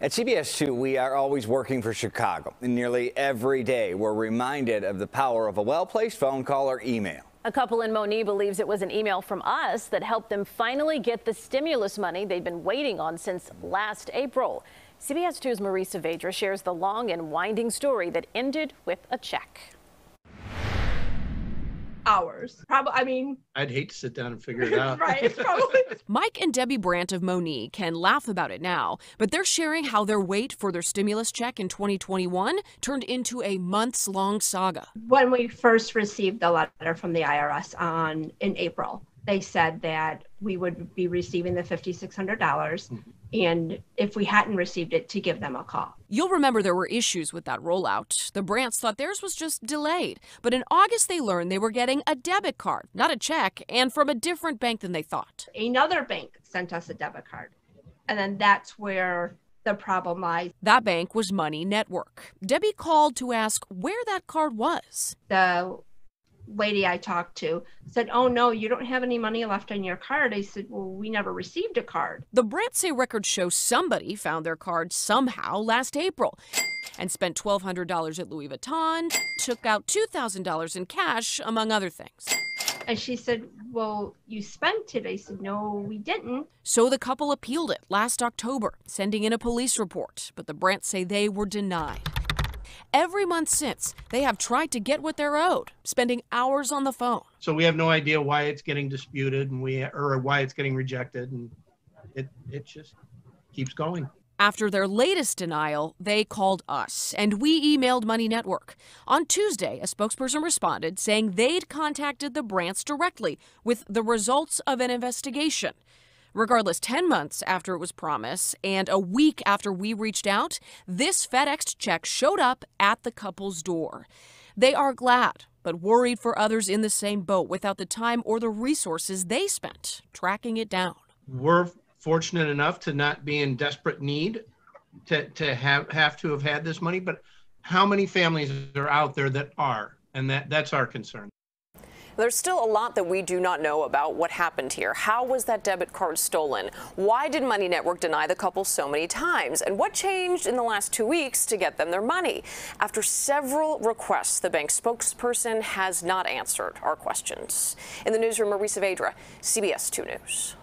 At CBS2, we are always working for Chicago, and nearly every day we're reminded of the power of a well-placed phone call or email. A couple in Monee believes it was an email from us that helped them finally get the stimulus money they've been waiting on since last April. CBS2's Marie Saavedra shares the long and winding story that ended with a check. Hours. Probably, I mean, I'd hate to sit down and figure it out. Right, probably. Mike and Debbie Brandt of Monee can laugh about it now, but they're sharing how their wait for their stimulus check in 2021 turned into a months-long saga. When we first received the letter from the IRS in April, they said that we would be receiving the $5,600, and if we hadn't received it, to give them a call. You'll remember there were issues with that rollout. The Brants thought theirs was just delayed, but in August they learned they were getting a debit card, not a check, and from a different bank than they thought. Another bank sent us a debit card, and then that's where the problem lies. That bank was Money Network. Debbie called to ask where that card was. The lady I talked to said, "Oh no, you don't have any money left on your card." I said, "Well, we never received a card." The Brants say records show somebody found their card somehow last April and spent $1,200 at Louis Vuitton, took out $2,000 in cash, among other things. And she said, "Well, you spent it." I said, "No, we didn't." So the couple appealed it last October, sending in a police report, but the Brants say they were denied. Every month since, they have tried to get what they're owed, spending hours on the phone. So we have no idea why it's getting disputed and why it's getting rejected, and it just keeps going. After their latest denial, they called us, and we emailed Money Network. On Tuesday, a spokesperson responded saying they'd contacted the Brants directly with the results of an investigation. Regardless, 10 months after it was promised and a week after we reached out, this FedExed check showed up at the couple's door. They are glad, but worried for others in the same boat without the time or the resources they spent tracking it down. We're fortunate enough to not be in desperate need to have had this money, but how many families are out there that are? And that's our concern. There's still a lot that we do not know about what happened here. How was that debit card stolen? Why did Money Network deny the couple so many times? And what changed in the last 2 weeks to get them their money? After several requests, the bank spokesperson has not answered our questions. In the newsroom, Marie Saavedra, CBS 2 News.